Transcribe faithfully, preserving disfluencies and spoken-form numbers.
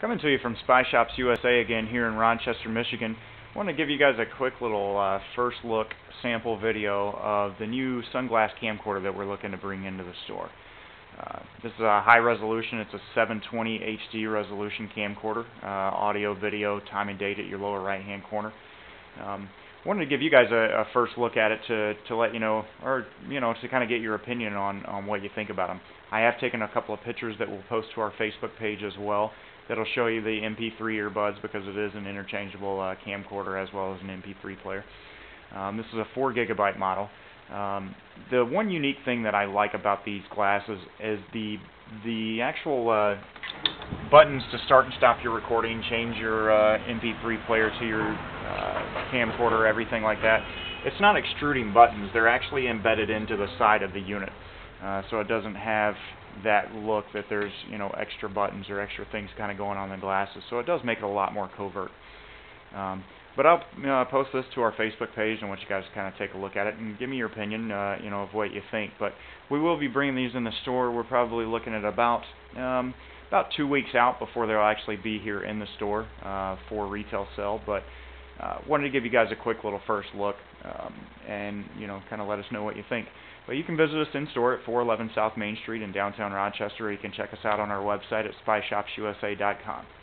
Coming to you from Spy Shops U S A again here in Rochester, Michigan. I want to give you guys a quick little uh, first look sample video of the new sunglass camcorder that we're looking to bring into the store. Uh, this is a high resolution, it's a seven twenty H D resolution camcorder, uh, audio, video, time and date at your lower right hand corner. Um, I wanted to give you guys a, a first look at it to, to let you know, or you know, to kind of get your opinion on, on what you think about them. I have taken a couple of pictures that we'll post to our Facebook page as well. That'll show you the M P three earbuds because it is an interchangeable uh, camcorder as well as an M P three player. Um, this is a four gigabyte model. Um, the one unique thing that I like about these glasses is the the actual uh, buttons to start and stop your recording, change your uh, M P three player to your uh, camcorder, everything like that. It's not extruding buttons; they're actually embedded into the side of the unit, uh, so it doesn't have that look that there's, you know, extra buttons or extra things kind of going on in the glasses, so it does make it a lot more covert. Um, but I'll you know, post this to our Facebook page and I want you guys to kind of take a look at it and give me your opinion, uh, you know, of what you think. But we will be bringing these in the store. We're probably looking at about um, about two weeks out before they'll actually be here in the store uh, for retail sale. But Uh, wanted to give you guys a quick little first look um, and, you know, kind of let us know what you think. But you can visit us in store at four eleven South Main Street in downtown Rochester, or you can check us out on our website at spy shops U S A dot com.